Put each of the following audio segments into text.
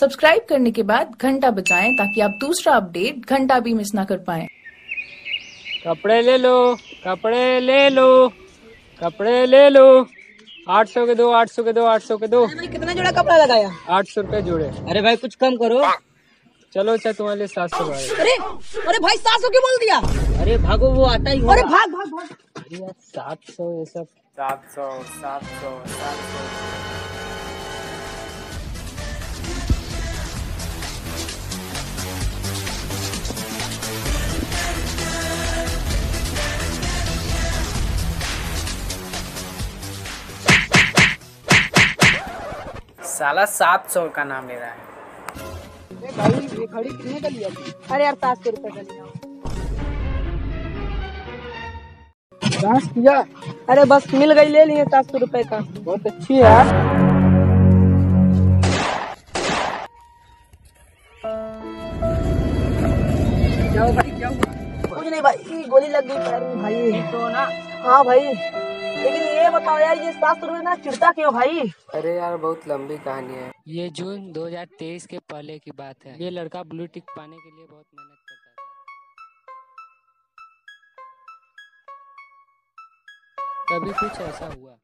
Subscribe करने के बाद घंटा बजाएं ताकि आप दूसरा अपडेट घंटा भी मिस ना कर पाएं। कपड़े ले लो, कपड़े ले लो, कपड़े ले लो। 800 के दो, 800 के दो, 800 के दो। कितना जोड़ा कपड़ा लगाया? 800 रुपए जोड़े। अरे भाई कुछ कम करो। चलो अच्छा तुम्हारे लिए 700। अरे भाई 700 क्यों बोल दिया? अरे भागो वो आता ही। अरे भाग भाग भाग। अरे यार 700 ये सब 700 साला 700 का नाम ले रहा है। भाई ये घड़ी कितने का लिया? अरे यार 700 रुपए का लिया। किया? अरे बस मिल गई, ले लिए 700 रुपए का। बहुत अच्छी यार। क्या भाई क्या हुआ? कुछ नहीं भाई, गोली लग गई पैर में भाई तो ना। हाँ भाई, लेकिन ये बताओ यार ये 700 रुपए ना चिड़ता क्यों भाई? अरे यार बहुत लंबी कहानी है। ये जून 2023 के पहले की बात है। ये लड़का ब्लू टिक पाने के लिए बहुत मेहनत करता था, तभी कुछ ऐसा हुआ।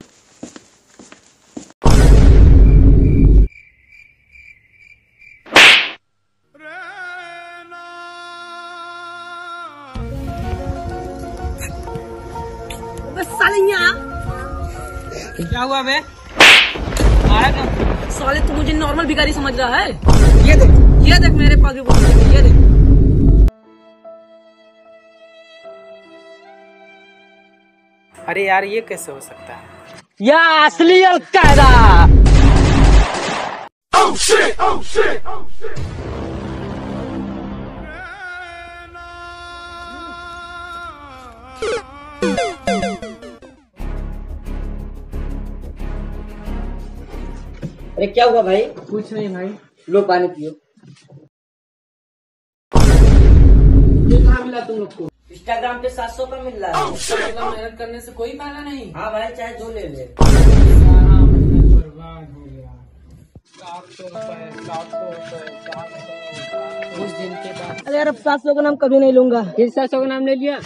क्या हुआ बे? साले तू मुझे नॉर्मल भिखारी समझ रहा है? ये देख मेरे पास भी बोतल है, ये देख। अरे यार ये कैसे हो सकता है? या असली Al Qaeda. Oh shit, oh shit, oh shit. अरे क्या हुआ भाई? कुछ नहीं भाई, लो पानी पियो। ये कहाँ मिला तुम लोग को? Instagram पे 700 का मिल रहा है। मेहनत करने से कोई फायदा नहीं। हाँ भाई चाहे जो ले ले। सारा मेहनत बर्बाद हो गया। 700 रुपए उस दिन के बाद। अरे यार अब 700 का नाम कभी नहीं लूंगा। फिर 700 का नाम ले लिया।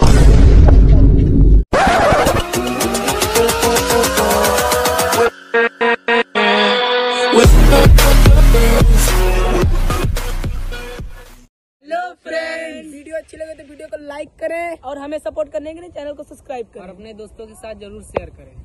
अच्छी लगे तो वीडियो को लाइक करें और हमें सपोर्ट करने के लिए चैनल को सब्सक्राइब करें और अपने दोस्तों के साथ जरूर शेयर करें।